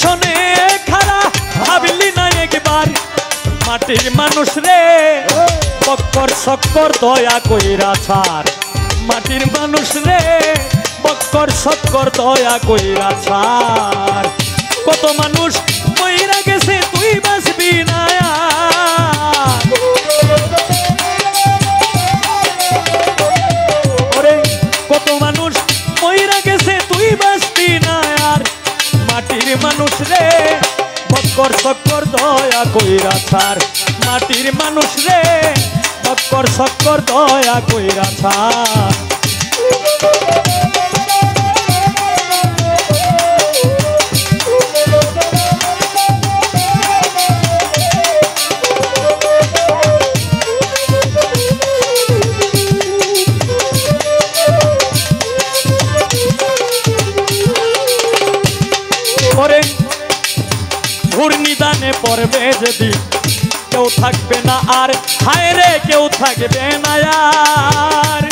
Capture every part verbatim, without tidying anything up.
পেছনে খাড়া ভাবিলি না একবার মাটির মানুষ রে বক্কর শক্কর দয়া কইরা ছাড় মাটির মানুষ রে বক্কর শক্কর দয়া কইরা ছাড় কত মানুষ মইরা গেছে তুই বাঁচবি না बक्कर शक्कर दया कइरा छाड़ माटिर मानुष रे बक्कर शक्कर दया कइरा छाड़ घूर्णिदाने पड़बे जेदी क्यों थाकबे ना आर हाय रे क्यों थाकबे ना यार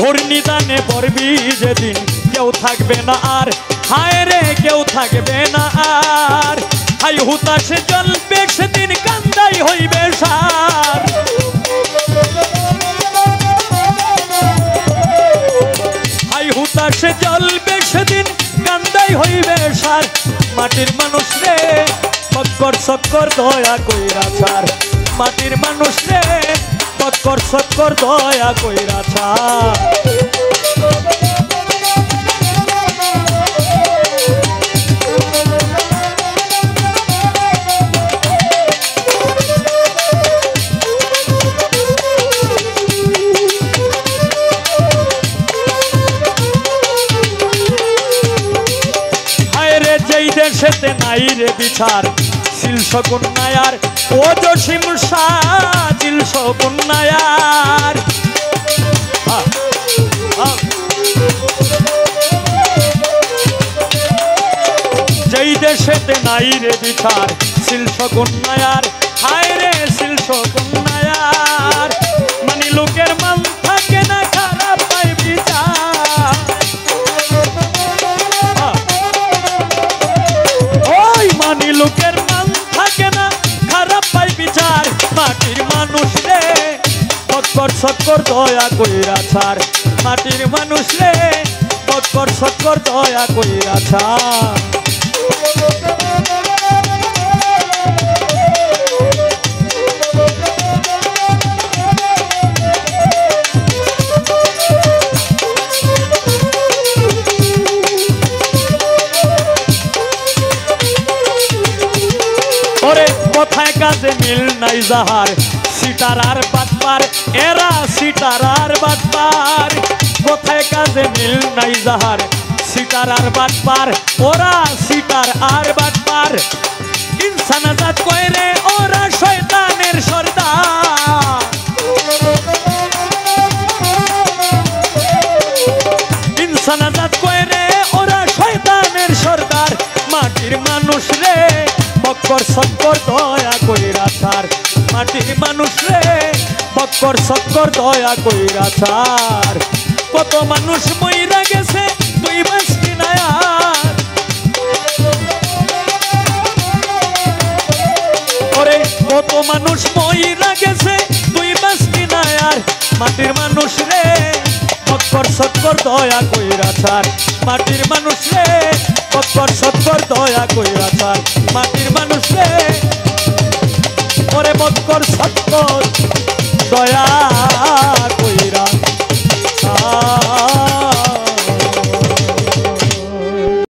घूर्णिदाने पड़बी जेदी क्यों थाकबे ना आर हाय रे क्यों थाकबे ना आर हाय हुताशे जलबे सेदिन कांदाई हइबे सार से जल्बे सेदिन कांदाई हइबे सार माटिर मानुष रे बक्कर शक्कर दया कइरा छाड़ माटिर मानुष रे बक्कर शक्कर दया कइरा छाड़ सेते नाई रे बिचार सिल शगुन नायार ओ जोशीम शाह दिल शगुन नायार जय देशेते नाई रे बिचार सिल शगुन नायार हाय रे सिल शगुन नायार मानी लोकेर मन थाके ना खराब पाई बिचार लोकेर मन थाके ना खराब पाई बिचार माटिर मानुष रे बक्कर शक्कर दया कइरा छाड़ माटिर मानुष रे बक्कर शक्कर दया कइरा छाड़ सीतारार बातपार एरा सीतारार बातपार कोथाय काजे मिल नाई जाहार सीतारार बातपार ओरा सीतारार बातपार इंसान जात कोई रे ओरा शैतानेर सरदार इंसान जात कोई रे ओरा शैतानेर सरदार माटिर मानुष रे बक्कर शक्कर दया कइरा छाड़ माटिर मानुष रे बक्कर शक्कर दया कइरा छाड़ कत मानुष मइरा गेछे तुई बाँचबि ना यार ओरे कत मानुष मइरा गेछे तुई बाँचबि ना यार माटिर मानुष रे बक्कर शक्कर दया कइरा छाड़ माटिर मानुष रे बक्कर शक्कर दया कइरा छाड़ माटिर मानुष रे ओरे बक्कर शक्कर दया